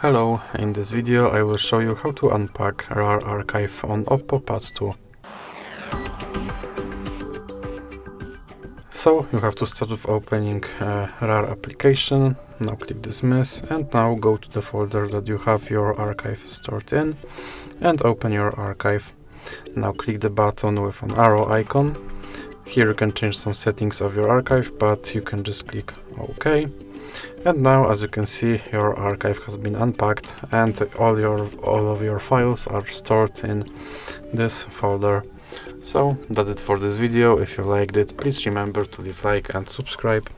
Hello, in this video I will show you how to unpack RAR archive on OPPO Pad 2. So you have to start with opening RAR application, now click dismiss and now go to the folder that you have your archive stored in and open your archive. Now click the button with an arrow icon. Here you can change some settings of your archive, but you can just click OK. And now, as you can see, your archive has been unpacked and all of your files are stored in this folder. So that's it for this video. If you liked it, please remember to leave a like and subscribe.